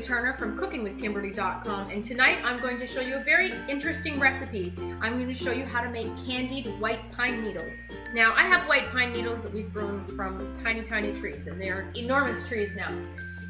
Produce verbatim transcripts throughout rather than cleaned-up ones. Kimberly Turner from Cooking with Kimberly dot com, and tonight I'm going to show you a very interesting recipe. I'm going to show you how to make candied white pine needles. Now, I have white pine needles that we've grown from tiny, tiny trees, and they're enormous trees now.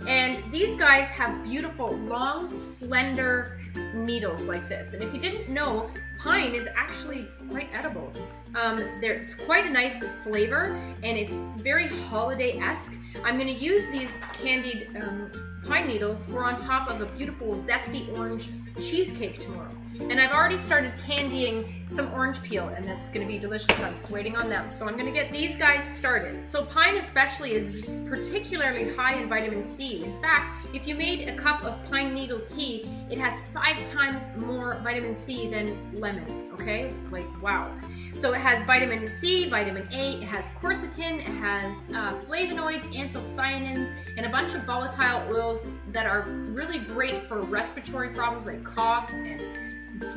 And these guys have beautiful, long, slender needles like this. And if you didn't know, pine is actually quite edible. Um, there, it's quite a nice flavor, and it's very holiday-esque. I'm going to use these candied um, pine needles for on top of a beautiful zesty orange cheesecake tomorrow. And I've already started candying some orange peel, and that's going to be delicious. I'm just waiting on them. So I'm going to get these guys started. So pine especially is particularly high in vitamin C. In fact, if you made a cup of pine needle tea, it has five times more vitamin C than lemon, okay? Like, wow. So it has vitamin C, vitamin A, it has quercetin, it has uh, flavonoids, anthocyanins, and a bunch of volatile oils that are really great for respiratory problems like coughs and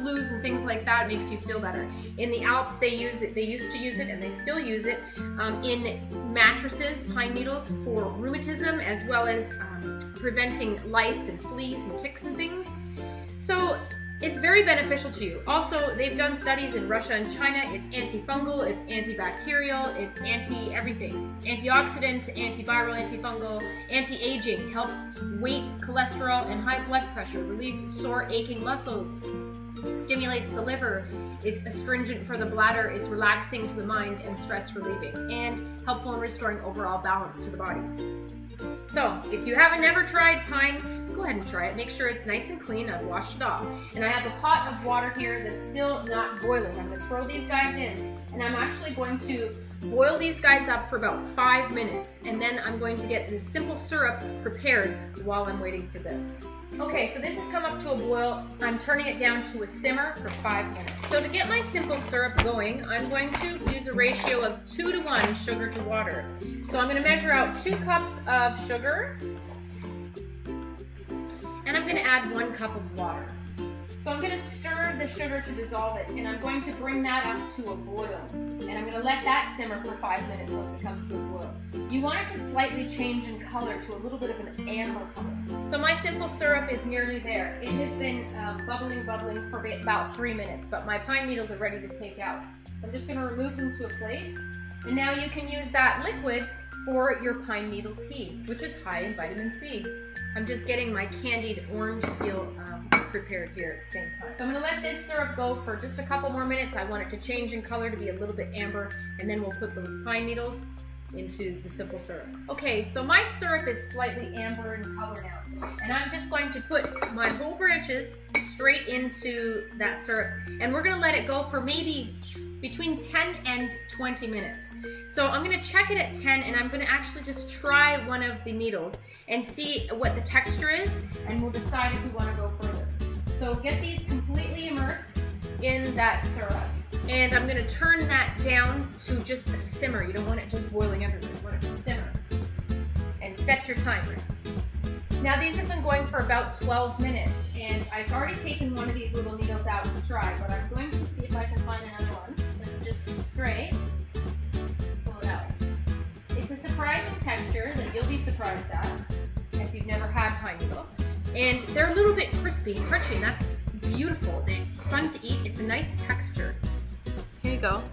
flus and things like that. It makes you feel better. In the Alps, they use it. They used to use it, and they still use it um, in mattresses, pine needles for rheumatism, as well as um, preventing lice and fleas and ticks and things. So it's very beneficial to you. Also, they've done studies in Russia and China. It's antifungal, it's antibacterial, it's anti-everything. Antioxidant, antiviral, antifungal, anti-aging, helps weight, cholesterol, and high blood pressure, relieves sore, aching muscles, stimulates the liver, it's astringent for the bladder, it's relaxing to the mind and stress relieving, and helpful in restoring overall balance to the body. So, if you haven't ever tried pine, go ahead and try it. Make sure it's nice and clean. I've washed it off. And I have a pot of water here that's still not boiling. I'm going to throw these guys in, and I'm actually going to boil these guys up for about five minutes, and then I'm going to get this simple syrup prepared while I'm waiting for this. Okay, so this has come up to a boil. I'm turning it down to a simmer for five minutes. So to get my simple syrup going, I'm going to use a ratio of two to one sugar to water. So I'm going to measure out two cups of sugar, and I'm going to add one cup of water. So I'm going to stir the sugar to dissolve it, and I'm going to bring that up to a boil. And I'm going to let that simmer for five minutes once it comes to a boil. You want it to slightly change in color to a little bit of an amber color. So my simple syrup is nearly there. It has been um, bubbling, bubbling for about three minutes, but my pine needles are ready to take out. So I'm just going to remove them to a plate. And now you can use that liquid for your pine needle tea, which is high in vitamin C. I'm just getting my candied orange peel um, prepared here at the same time. So I'm going to let this syrup go for just a couple more minutes. I want it to change in color to be a little bit amber, and then we'll put those pine needles into the simple syrup. Okay, so my syrup is slightly amber in color now, and I'm just going to put my whole branches straight into that syrup, and we're going to let it go for maybe between ten and twenty minutes. So I'm going to check it at ten, and I'm going to actually just try one of the needles and see what the texture is, and we'll decide if we want to go further. So get these completely immersed in that syrup, and I'm going to turn that down to just a simmer. You don't want it just boiling everywhere. You want it to simmer, and set your timer. Now these have been going for about twelve minutes, and I've already taken one of these little needles out to try, but I'm going to see if I can find another one. Let's just stray, pull it out. It's a surprising texture that you'll be surprised at if you've never had pine needle. And they're a little bit crispy and crunchy, and that's beautiful. They're fun to eat. It's a nice texture. Here you go.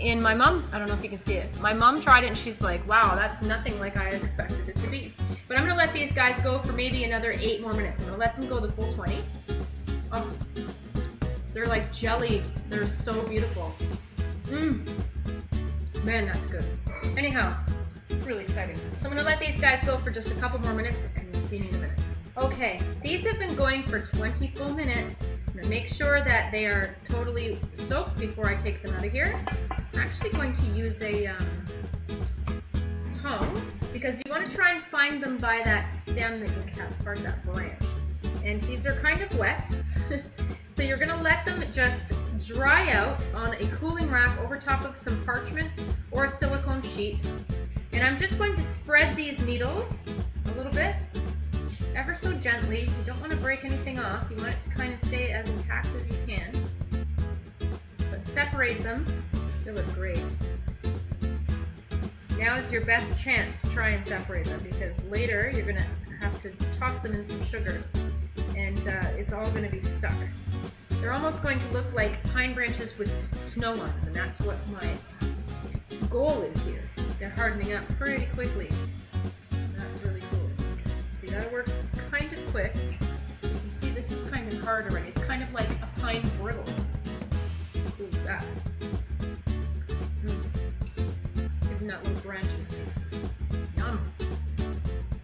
And my mom, I don't know if you can see it, my mom tried it and she's like, wow, that's nothing like I expected it to be. But I'm going to let these guys go for maybe another eight more minutes. I'm going to let them go the full twenty. Oh, they're like jellied. They're so beautiful. Mmm. Man, that's good. Anyhow, it's really exciting. So I'm going to let these guys go for just a couple more minutes, and we'll see you in a minute. Okay, these have been going for twenty full minutes. I'm going to make sure that they are totally soaked before I take them out of here. I'm actually going to use a um, tongs, because you want to try and find them by that stem that you have, part of that branch. And these are kind of wet, so you're going to let them just dry out on a cooling rack over top of some parchment or a silicone sheet. And I'm just going to spread these needles a little bit, ever so gently. You don't want to break anything off. You want it to kind of stay as intact as you can, but separate them. They look great. Now is your best chance to try and separate them, because later you're going to have to toss them in some sugar, and uh, it's all going to be stuck. They're almost going to look like pine branches with snow on them, and that's what my goal is here. They're hardening up pretty quickly. That's really cool. So you gotta work kind of quick. So you can see this is kind of hard already. It's kind of like a pine brittle. How cool is that? Mm. Giving that little branches taste. Yum.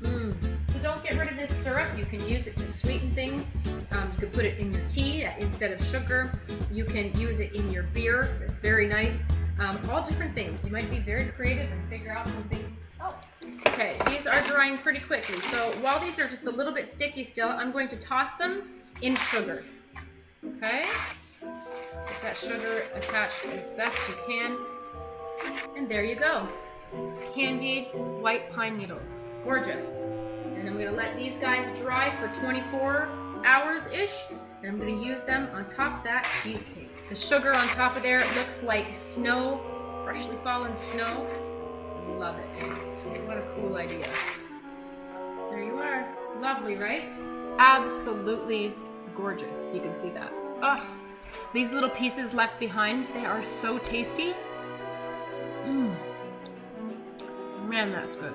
Mm. So don't get rid of this syrup. You can use it to sweeten things. Um, you could put it in your tea instead of sugar. You can use it in your beer. It's very nice. Um, all different things. You might be very creative and figure out something else. Okay, these are drying pretty quickly. So while these are just a little bit sticky still, I'm going to toss them in sugar. Okay? Get that sugar attached as best you can. And there you go. Candied white pine needles. Gorgeous. And I'm going to let these guys dry for twenty-four hours-ish, and I'm going to use them on top of that cheesecake. The sugar on top of there looks like snow, freshly fallen snow. Love it. What a cool idea. There you are. Lovely, right? Absolutely gorgeous. You can see that. Oh, these little pieces left behind, they are so tasty. Mm. Man, that's good.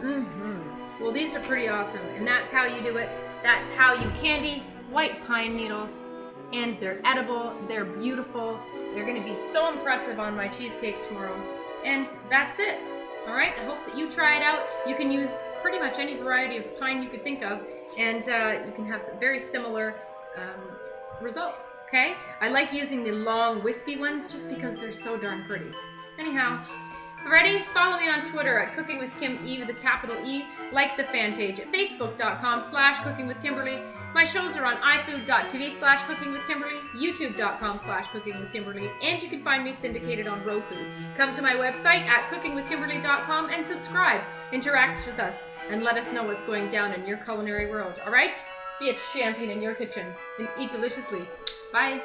Mm-hmm. Well, these are pretty awesome, and that's how you do it. That's how you candy white pine needles, and they're edible, they're beautiful, they're gonna be so impressive on my cheesecake tomorrow. And that's it, all right? I hope that you try it out. You can use pretty much any variety of pine you could think of, and uh, you can have some very similar um, results, okay? I like using the long, wispy ones just because they're so darn pretty. Anyhow. Ready? Follow me on Twitter at Cooking with Kim E with a capital E. Like the fan page at Facebook.com slash Cooking with Kimberly. My shows are on iFood.TV slash Cooking with Kimberly, YouTube.com slash Cooking with Kimberly, and you can find me syndicated on Roku. Come to my website at Cooking with Kimberly dot com and subscribe. Interact with us and let us know what's going down in your culinary world. All right? Be a champion in your kitchen and eat deliciously. Bye.